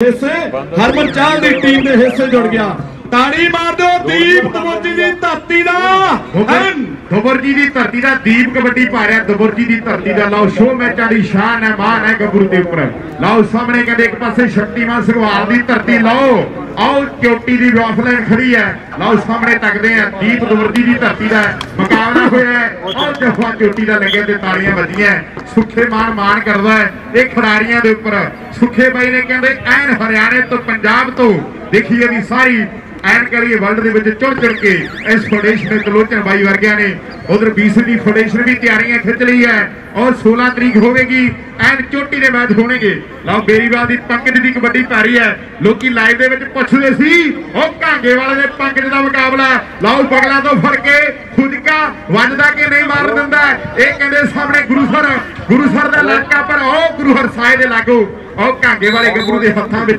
हरमन चाल की टीम के हिस्से जुड़ गया। ताड़ी मार दो दीप कबड्डी की धरती दा, कबड्डी जी की धरती दा दीप कबड्डी पारिया। कबड्डी की धरती दा लाओ शो मैच वाली शान है, मान है गबरू के उपर। लाओ सामने कहते एक पासे शक्तिमान संघवाल की धरती, लाओ आओ चोटी की वाफलाइन खड़ी है। लाओ सामने तकते हैं दीप कबड्डी की धरती का मुकाबला होया है और जफा चोटी का लगे तो ताड़ियां बजिया। सुखे मान मान करता है ये खिडारियों के उपर। सुखे भाई ने कहते एन हरियाणे तो पंजाब तो देखिए भी सारी एन करिए वर्ल्ड के चुन चुन के इस फाउंडेशन ने कलोचन भाई वर्गिया ने उधर बीस की फाउंडेशन भी तैयारियां खिंच ली है और 16 तरीक होगी एन चोटी के मैच होने गए। लाओ बेरीवाल की पंकज की कबड्डी तारी है। लोग लाइव के पुछते सी और कांगे वाले ने पंकज का मुकाबला लाओ बगलों तो फड़ के खुदका वजदा के नहीं मार दिता। ये कहते सामने गुरुसर का इलाका पर आओ गुरु हर साहे के लागो और कांगे वाले गबरू के हाथों में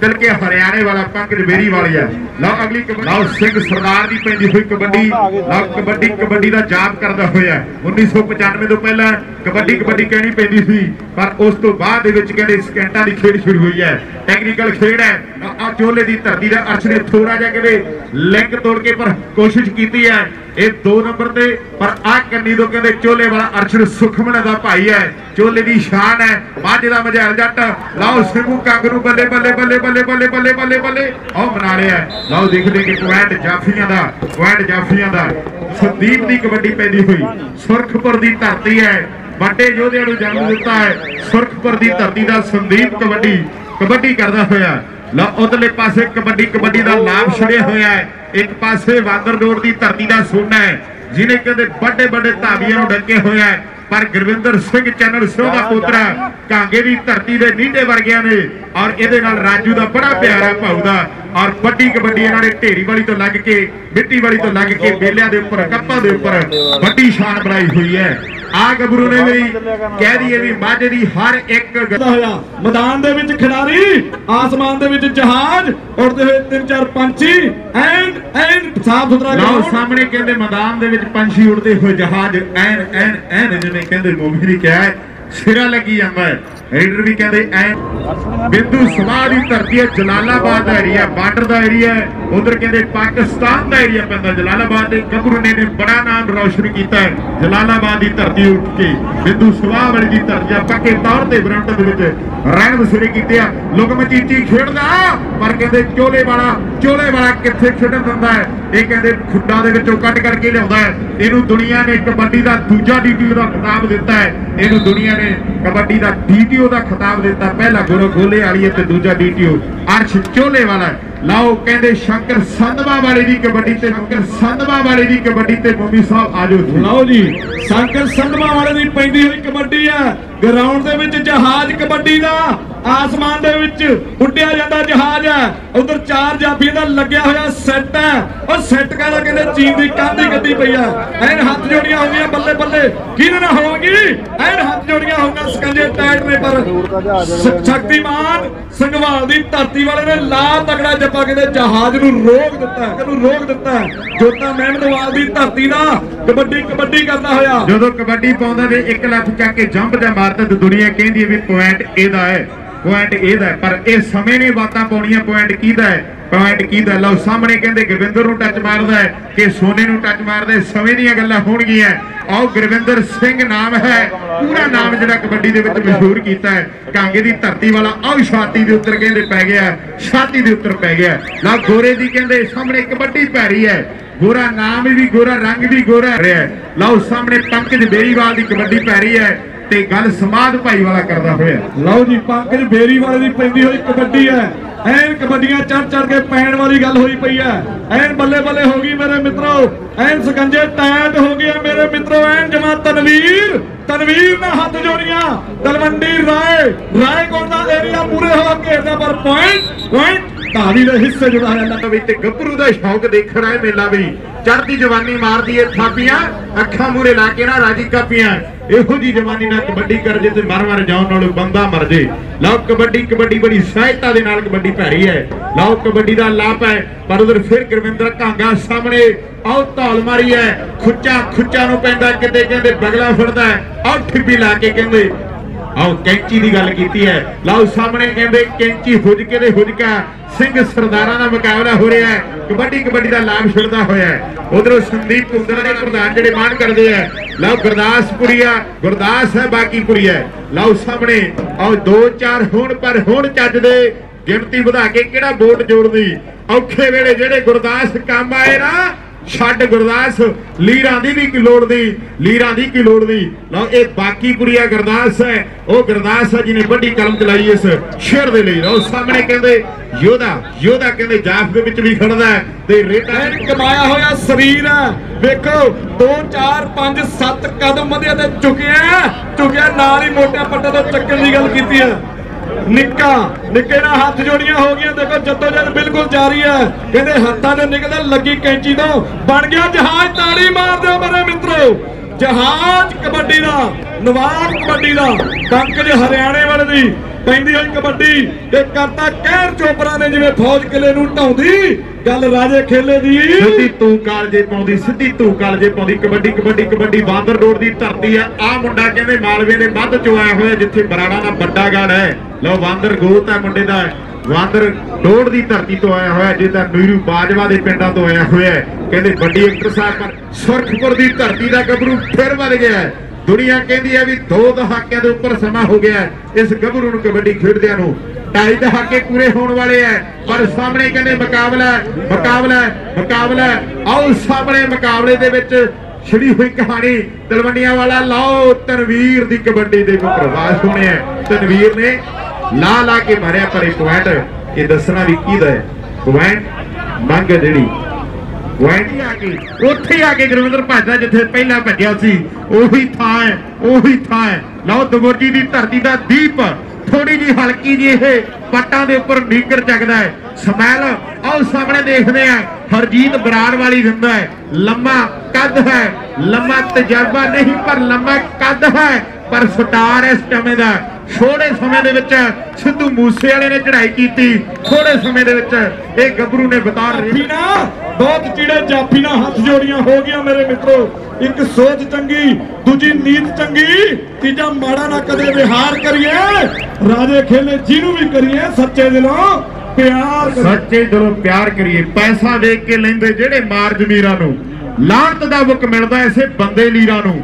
तिलके हरियाणे वाला पंकज बेरी वाली है। लाओ अगली लाओ सिंह सरदार की पैंदी हुई कबड्डी। लाओ कबड्डी कबड्डी का जाप करता होया 1995 तो पहला कबड्डी कबड्डी कहनी पैंदी सी, पर उस तो बाद सेकंडा की खेल शुरू हुई है। टेक्निकल खेल है। आ चोले की धरती का अर्श ने थोड़ा जा के लिंक तोड़ के पर कोशिश की है ये 2 नंबर से, पर आ कन्नी तो कहते चोले वाला अर्शद सुखमन का भाई है। चोले की शान है माझे का मजैल जट। लाओ सिंगू कागरू बल्ले बल्ले बल्ले बल्ले बल्ले बल्ले बल्ले बल्ले आओ मना लिया। लाओ देखते कि क्वैंड जाफिया का संदीप की कबड्डी पैदी हुई सुरखपुर की धरती है। वड्डे योधे जन्म दिता है सुरखपुर की धरती का संदीप कबड्डी करता होया। लाओ उधरले पासे कबड्डी का लाभ छड़िया होया है। एक पासे वांदरडोर की धरती का सोना है जिन्हें कदे बड़े बड़े धाबिया डे होया है, पर गुरविंदर सिंह चैनल सिंह का पुत्र कांगे की धरती के नीडे वर्गिया ने और ये राजू का बड़ा प्यार है भाऊ का। और बड़ी कबड्डी इन्होंने ढेरी वाली तो लग के मिट्टी वाली तो लग के बेलिया के उपर कप्पा के उपर बड़ी शान बनाई हुई है। आ गबरू ने भी कह दिए भी माझे की हर एक मैदान के खिलाड़ी आसमान के जहाज उड़ते हुए 3-4 पंछी एंड साफ सुथरा। लाओ सामने कहते मैदान के पंछी उड़ते हुए जहाज एन एन एन जिन्हें कहते मोमी ने क्या है सिरा लगी जाता है। रीडर भी कहते एन बिंदु सभा की धरती है जलालाबाद का एरिया, बार्डर का एरिया है। उधर कहते पाकिस्तान का एरिया पैदा जलालाबाद के गबरू ने बड़ा नाम रोशन किया है। जलालाबाद की धरती उठ के बिंदु सभा वाली की धरती पक्के तौर पर बरंट रैन बसेरे किए। लोग मचीची खेडदा पर कहते चोले वाला किथे खेडन दिंदा है। ये कहते खुड्डा दे विचों कट करके लिआउंदा है। इहनूं दुनिया ने कबड्डी का दूजा DTO का खिताब दिता है। इहनूं दुनिया ने कबड्डी का DTO का खिताब दिता, पहला गोरा गोले वाली है ते दूजा DTO अर्श चोले वाला। लाओ कहते शंकर संधवा वाले की कबड्डी ते मोमी साहब आ जाओ। लाओ जी शंकर संधवा वाले की पैंदी हुई कबड्डी है ग्राउंड दे विच जहाज कबड्डी का आसमान दे विच उड़िया जाता जहाज है। उधर 4 जाफिया का लग्या हुआ सैट है और सैट कहना कहते चीन की कांधी गद्दी पई है। एन हाथ जोड़िया होंगे बल्ले बल्ले कि होगी एन हाथ जोड़िया होंगे सकंजे टाइट ने, पर शक्तिमान संघवाल की धरती वाले ने ला तगड़ा जपा कहते जहाज नूं रोक दिता है। जोता मेहनतवाल की धरती का कबड्डी करता होया जो कबड्डी पाउंदा ने एक लत्त चक के जंप जा मारता तो दुनिया कहती है भी पॉइंट एदा है पॉइंट ए पर यह समय ने बातें पाउणियां पॉइंट की दा। लो सामने कहते गुरविंदर नूं टच मारदा है कि सोने नूं टच मारदा है समय दीयां गल्लां होणगीयां। आओ गुरविंदर सिंह नाम है पूरा नाम जिहड़ा कबड्डी दे विच मशहूर कीता है कांगे दी धरती वाला। आओ छाती दे उत्तर कहंदे पै गया ला गोरे दी कहंदे सामने कबड्डी पै रही है। गोरा नाम भी गोरा रंग भी गोरा है। लाओ सामने पंकज बेरीवाल दी कबड्डी पै रही है ते गल समाध भाई वाला करदा होया। लाओ जी पंकज बेरीवाल दी पैंदी होई कबड्डी है एन कबड्डियां चढ़ के पैण वाली गल हुई पई है। एन बल्ले बल्ले हो गई मेरे मित्रों, एन सकंजे टाइट हो गए मेरे मित्रों। एन जमा तनवीर ने हाथ जोड़िया तलवंडी रायकोट का एरिया पूरे हो घेरदा, पर पॉइंट धावी का हिस्से जुड़ा है। गबरू का शौक देखना है मेला भी चढ़ती जवानी मारती है थापियां अखा मूहरे ला के ना राजी कापियां इहो जी जवानी ना कबड्डी कर जे ते मर जाउण नालों बंदा मर जे। लाओ कबड्डी बड़ी सहायता दे नाल कबड्डी पै रही है। लाओ कबड्डी का लाभ है पर उधर फिर गुरविंदर कांगा सामने आओ धौल मारी है खुचा नूं पैंदा किते कहंदे बगला फड़दा है। आओ ठिब्बी ला के कहंदे आओ कैंची की गल की है। लाओ सामने कहते कैंची हुजके दे हुजका सिंह सरदारा का मुकाबला हो रहा है। कबड्डी कबड्डी का लाभ छिड़ता होया है। उधरों संदीप कुंदरा के प्रधान जेडे मान करते हैं। लाओ गुरदासपुरी है, गुरदास है बाकीपुरी है। लाओ सामने आओ दो चार होण पर होण चज दे गिनती बढ़ा के किहड़ा बोर्ड जोड़दी। औखे वेले जेडे गुरदास काम आए ना छड्ड गुरदास लीरां दी भी की लोड़ दी, लीरां दी की लोड़ दी। लो ये बाकीपुरीया गुरदास है, वो गुरदास है जिन्हें वड्डी कलम चलाई इस शेर दे लई। लो सामने कहंदे योधा, योधा कहंदे जाफ दे विच भी खड़दा है ते रेटा कमाया होया शरीर है। वेखो 2 4 5 7 कदम वधिया ते चुकिया चुकिया नाल ही मोटा पट्टा ते चक्कण दी गल कीती है। निक्का निक्के ना हाथ जोड़ियां हो गई। देखो जद्दोजहद बिल्कुल जारी है। कहते हाथों से निकलदा लगी कैंची तो बन गया जहाज। ताली मार दो मेरे मित्रों, जहाज कबड्डी का नवाब कबड्डी का पंकज हरियाणे वाले दी पैंदी होई कबड्डी ते करता कहर। चोपड़ा ने जिवें फौज किले नूं ढाउंदी गल राजे खेले दी। सीधी तू कालजे पाउंदी, सीधी तू कालजे पाउंदी। कबड्डी कबड्डी कबड्डी बांदर रोड दी धरती है। आ मुंडा कहंदे मालवे ने मध्ध चो आया होया जिथे बराड़ा दा वड्डा गढ़ है। लो बांदर गोत है मुंडे दा, वांदर डोड़ की धरती तो आया हुआ जिदा नीरू बाजवा के पिंडा तो आया हुआ। कहते बड़ी एक्टर साहब पर सुरखपुर की धरती का गभरू फिर बढ़ गया है। दुनिया कहती है भी 2 दहाकिया के उपर समा हो गया है इस गभरू नूं कबड्डी खेडदियां नूं। 2.5 दहाके पूरे होने वाले है पर सामने कहते मुकाबला मुकाबला मुकाबला। आओ सामने मुकाबले दे विच छिड़ी हुई कहानी तलवंडियां वाला। लाओ तनवीर की कबड्डी के प्रवास होने है। तनवीर ने ला ला के मारिया पर एक पॉइंट। ये दसना भी की है पॉइंट मंग जी पॉइंट ही आके उथे आके गुरविंदर भजदा जिथे पहला भजया सी ओही थां है, ओही थां है। लो दमोजी की धरती का दीप थोड़ी जी हल्की जी ये पट्टा के उपर नीकर जगदा है। स्मैल आओ सामने देखते हैं। हरजीत बराड़ वाली दिंदा है। लम्मा कद है, लम्मा तजर्बा नहीं पर लम्मा कद है, पर स्टार है इस समय का। थोड़े समय सिद्धू मूसे वाले ने चढ़ाई की, थोड़े समय गभरू ने बता रही ना बहुत चिड़े जाफी ना हाथ जोड़ियां हो गई मेरे मित्रों। एक सोच चंगी, दूजी नीत चंगी, तीजा माड़ा ना कदे विहार करिए। राजे खेले जिन्हों भी करिए सच्चे दिलों प्यार, सच्चे दिलों प्यार करिए। पैसा देख के लेंदे जेड़े मार जमीरा नूं लांत दा बुक मिलदा ऐसे बंदे लीरा नूं।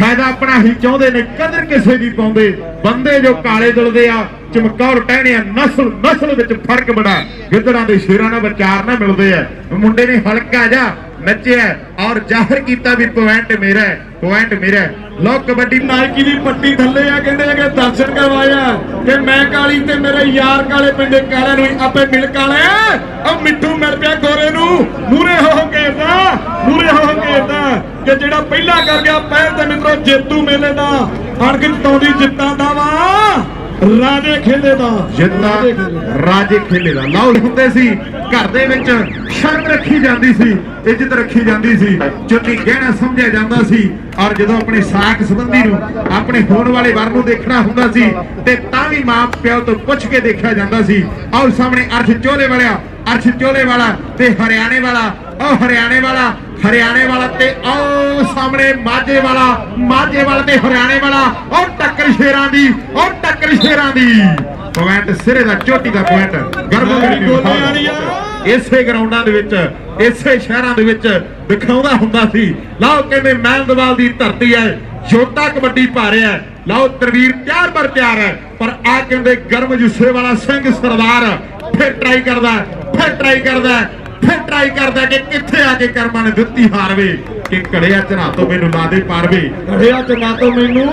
फायदा अपना ही चाहते ने, कदर किसी की पाते। बंदे जो काले दिल दे आ, चमकौर टहने आ, नस्ल नस्ल विच फर्क बड़ा। गिद्धड़ां दे शेरां नाल विचार ना मिलदे आ। मुंडे ने हल्का जा नच्चिया और जाहिर किया भी पॉइंट मेरा है, पॉइंट मेरा है। लो कबड्डी नायकी दी पट्टी थल्ले आ। कहंदे कि दर्शन करवाया कि मैं काली ते मेरे यार काले पिंडे काले नूं आपे मिल काले ओ मिठू मिल पिया गोरे नूं। मूरे हो घेरदा, मूरे हो घेरदा कि जिहड़ा पहला कर गया पैर ते मित्रों जेतू मेले दा अणगित तौंदी जित्तां दा वा राजे खेले दा जिंदा राजे खेले दा। लाओ हुंदे सी घर दे विच शर्म रखी जांदी सी, इज्जत रखी जांदी सी, चुन्नी गहना समझिया जांदा सी। और जदों अपने साख संबंधी नूं अपने होण वाले वर नूं देखणा हुंदा सी ते तां वी मां पिओ तों पुछ के देखिया जांदा सी। आओ सामने अर्श चोले वाला, अर्श चोले वाला ते हरियाणे वाला। ओ हरियाणे वाला, हरियाणे वाला ते आओ सामने माझे वाला, माझे वाला ते हरियाणे वाला। और टक्कर शेरां दी, और टक्कर शेरां दी। पॉइंट सिरे दा, चोटी दा पॉइंट गर्भगुड़ी गोलियां आनी आ। इसे ग्राउंडां दे विच, इसे शहरां दे विच दिखाउंदा हुंदा सी। लाओ कहंदे महंदवाल दी धरती है, जोटा कबड्डी पा रिहा है। लाओ तनवीर प्यार पर प्यार है, पर आ कहंदे गर्म जुस्से वाला सिंह सरदार फिर ट्राई करदा, फिर ट्राई करदा, फिर ट्राई करता कि किथे आके कर्मा ने दित्ती हारवे कि कड़िया चना तो मैनू लादे पारवे, कड़िया चना तो मैनू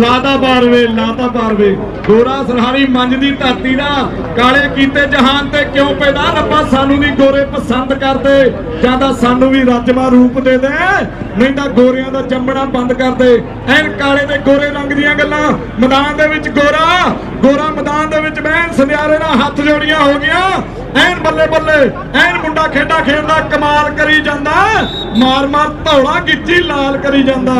लादा पारवे, लादा पारवे। गोरा सरहारी मंझ दी धरती ना काले कीते जहान ते क्यों पैदा। रब्बा सानू भी गोरे पसंद कर दे जां सानू भी रजमा रूप दे दे, नहीं तां गोरियां दा जम्मणा बंद कर दे। ऐन काले ते गोरे रंग दीयां गल्लां मैदान दे विच गोरा, गोरा मैदान दे विच बहन संध्यारे नाल हत्थ जोड़ियां हो गईयां। ऐन बल्ले बल्ले ऐन मुंडा खेडा खेडदा कमाल करी जांदा, मार मार धौड़ा गिज्जी लाल करी जांदा,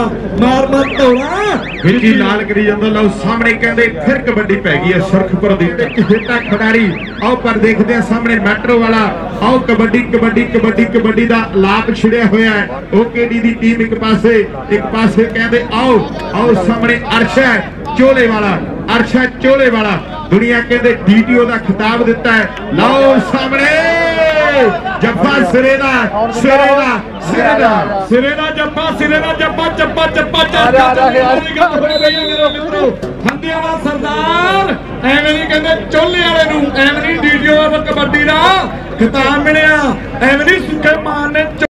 मार मार धौड़ा गिज्जी लाल करी जांदा। लो सामने कहंदे फिर कबड्डी पै गई है सुरखपुर दी खेटा खिडारी। आओ पर देखदे आ सामने मेट्रो वाला। आओ कबड्डी कबड्डी कबड्डी कबड्डी दा लाभ छिड़िया होया है। ओकेडी दी टीम एक पासे, एक पासे कहंदे आओ आओ सामने अर्श है चोले वाला। अरशद चोले वाला दुनिया के अंदर डीटीओ का खिताब दिता है। लाओ सामने जब्बा सिरेना सिरेना सिरेना सिरेना जब्बा सिरेना जब्बा जब्बा जब्बा हंदिया का सरदार एवं नहीं कहते चोले वाले एवं नहीं डीटीओ कबड्डी का खिताब मिलिया एवं नहीं सुखे मान ने।